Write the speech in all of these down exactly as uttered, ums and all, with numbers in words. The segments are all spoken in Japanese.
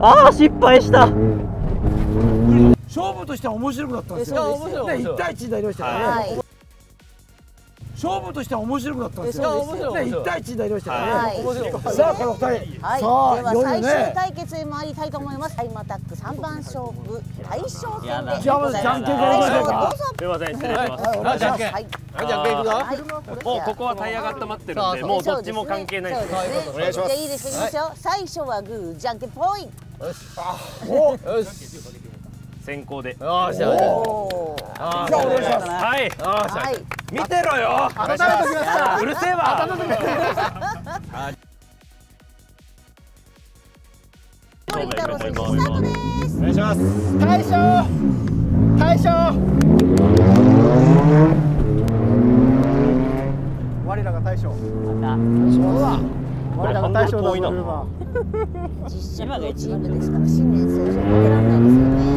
ああ失敗した。勝負としては面白くなったんですよ。一対一になりましたからね。勝負としては面白くなったんですよ。一対一になりましたからね。さあこのふたり、さあよにんね、最終対決へ参りたいと思います。タイムアタックさんばん勝負大将戦で、じゃあまずじゃんけんからいきましょうか。すいません、失礼します。じゃんけん、じゃんけんいくぞ。もうここはタイヤが温まってるんで、もうどっちも関係ないです。お願いします。じゃあいいですよ、いいですよ。最初はグー、じゃんけんぽい。よし、おっ、よし、先行で。ああ、じゃあ、じゃあ、お願いします。はい、はい、見てろよ。温めときました。うるせえわ。温めときました。お願いします。大将、大将。我らが大将。また。我らが大将だ。実写のチームですから、新年早々負けられないですよね。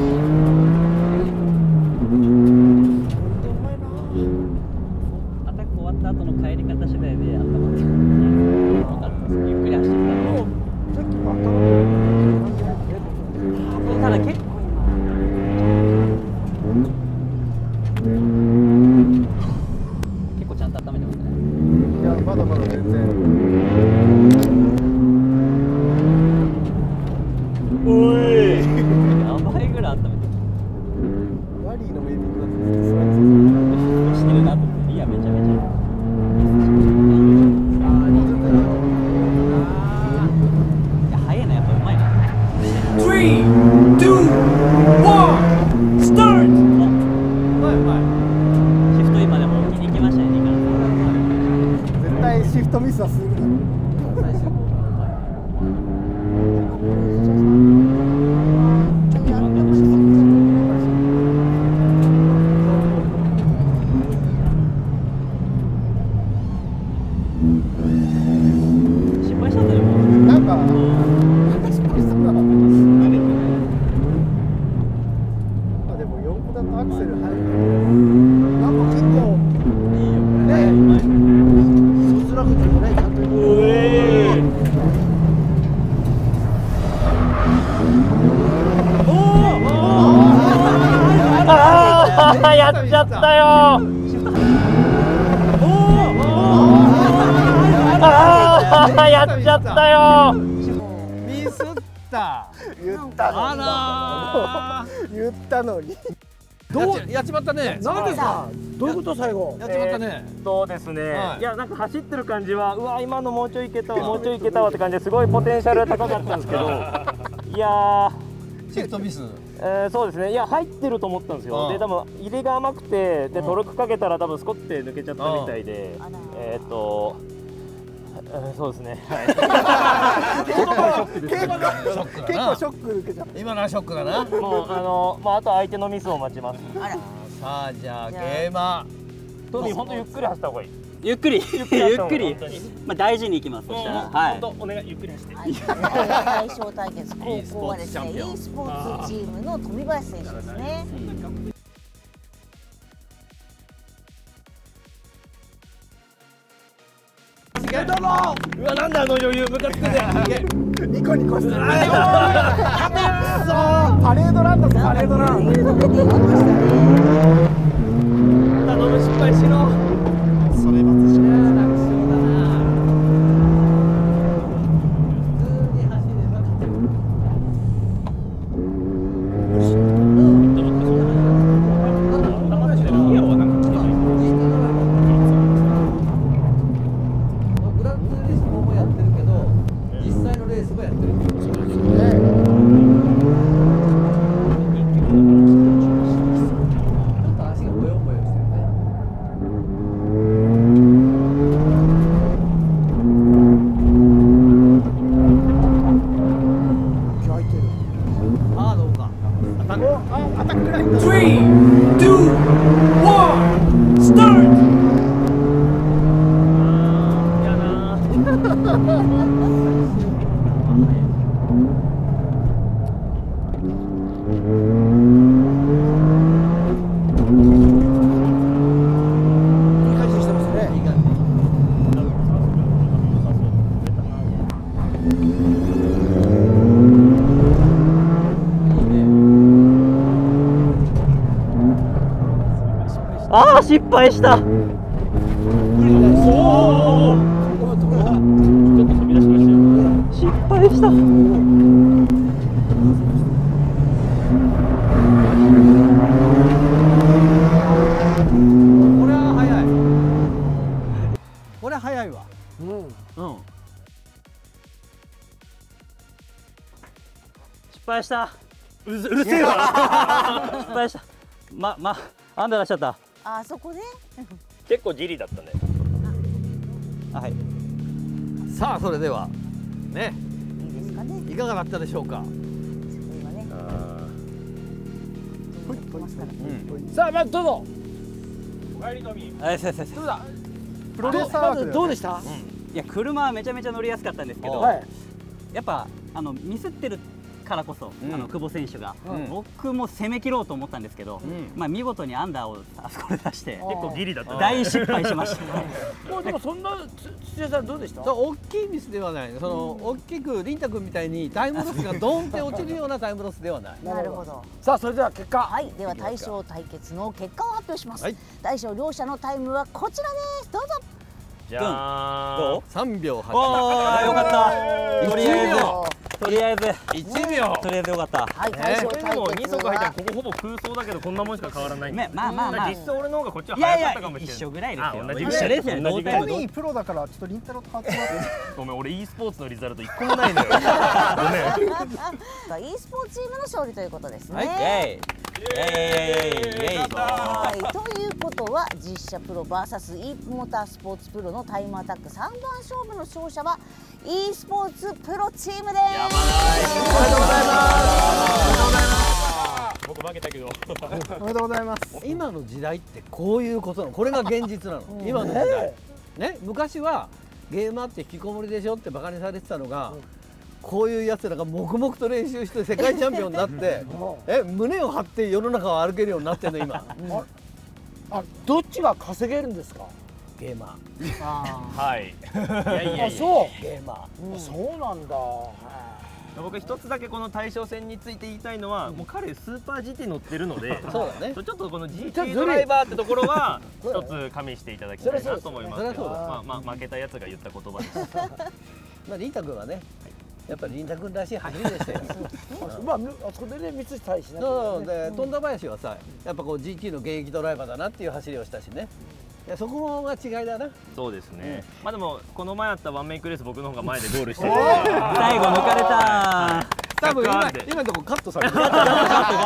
そうですね、いやなんか走ってる感じは、うわ今のもうちょいいけたわ、もうちょいいけたわって感じですごいポテンシャル高かったんですけど、いやーシフトミス、えー、そうですね、いや入ってると思ったんですよ。で多分入れが甘くて、でトルクかけたら多分スコって抜けちゃったみたいで、えっとそうですね、はい結構ショック受けちゃった。今のはショックだな。もうあのまああと相手のミスを待ちます。さあじゃあゲーマートミー、本当ゆっくり走った方がいい。ゆっくり、ゆっくり、ゆっくり、まあ大事に行きます。そしたら、はい。本当お願いゆっくり走って。大将対決、高校はですね、eスポーツチームの富林選手ですね。どうも。うわ、なんだあの余裕、ムカつくね。ニコニコしてる。パレードランド、パレードランド。失敗しろ。それまずしろ。ああ、失敗した。おお、ちょっと飛び出しましたよ。失敗した。早いわ。うんうん。失敗した。うる、うるせえわ。失敗した。ままあんだらしちゃった。あそこで。結構ギリだったね。はい。さあそれではね。いいですかね。いかがだったでしょうか。今ね。さあまずどうぞ。お帰りのみ。はいそうそうそう。どうだ。プロレスまずどうでした？いや車はめちゃめちゃ乗りやすかったんですけど、やっぱあのミスってるからこそあの久保選手が僕も攻め切ろうと思ったんですけど、まあ見事にアンダーをあそこで出して結構ギリだった大失敗しました。もうでもそんな土屋さんどうでした？大きいミスではない。その大きく凛太君みたいにタイムロスがドーンって落ちるようなタイムロスではない。なるほど。さあそれでは結果。はい。では大将対決の結果を発表します。大将両者のタイムはこちらです。どうぞ。じゃあどう？三秒八。ああよかった。とりあえず。とりあえずいちびょうとりあえずよかった。はい、大将対決はにそく入ったらここほぼ空想だけどこんなもんしか変わらないんで、まあまあまあ実際俺の方がこっちは早かったかもしれない。一緒ぐらいですよ。同じぐらいですよ。同じぐらい。本当にプロだからちょっと凛太郎と変わってますごめん、俺 e スポーツのリザルトいっこもないのよ。ごめん。 e スポーツチームの勝利ということですね。はい、ということは実写プロ ブイエス e モータースポーツプロのタイムアタックさんばん勝負の勝者は e スポーツプロチームです。おめでとうございます。おめでとうございます。僕負けたけど。おめでとうございます。今の時代ってこういうことなの。これが現実なの。今の時代。ね、昔はゲーマーって引きこもりでしょって馬鹿にされてたのが、こういうやつらが黙々と練習して世界チャンピオンになって、え、胸を張って世の中を歩けるようになってんの今。あ、どっちが稼げるんですか。ゲーマー。はい。あ、そう。ゲーマー。そうなんだ。僕一つだけこの大将戦について言いたいのは、もう彼スーパー ジーティー 乗ってるので、そうだね。ちょっとこの ジーティー ドライバーってところは一つ加味していただきたいなと思いますけど、まあまあ負けたやつが言った言葉です。まあ凛太君はね、やっぱり凛太君らしい走りでしたよ。まああそこでね三つ対しなきゃいけない。そうで富田林はさ、やっぱこう ジーティー の現役ドライバーだなっていう走りをしたしね。いやそこが違いだな。そうですね。まあでもこの前あったワンメイクレース僕の方が前でゴールして最後抜かれた。多分今今とこカットされた。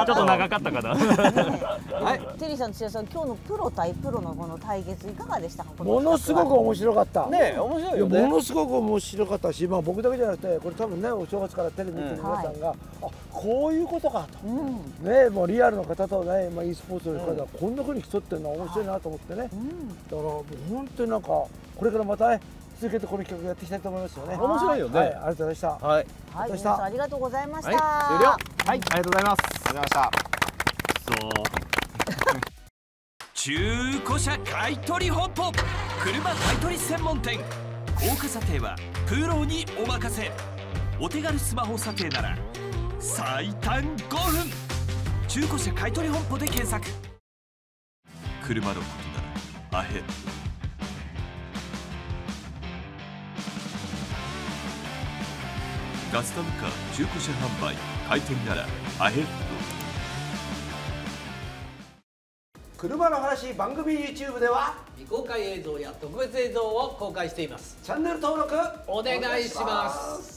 ちょっと長かったかな。はい。テリーさん、土屋さん、今日のプロ対プロのこの対決いかがでしたか。ものすごく面白かった。ね、面白いよね。ものすごく面白かったし、まあ僕だけじゃなくてこれ多分ねお正月からテレビ見てる皆さんがあこういうことかとねもうリアルの方とねまあ e スポーツの方がこんな風に競ってるのは面白いなと思ってね。だから本当になんかこれからまたね続けてこの企画やっていきたいと思いますよね。面白いよね。はい、ありがとうございました。はい、皆さんありがとうございました。終了。はい、ありがとうございます。ありがとうございました。中古車買い取り本舗、車買い取り専門店。高価査定はプロにお任せ。お手軽スマホ査定なら最短ごふん。中古車買い取り本舗で検索。車のことアヘッド。カスタムカー中古車販売買取ならアヘッド。車の話番組 YouTube では未公開映像や特別映像を公開しています。チャンネル登録お願いします。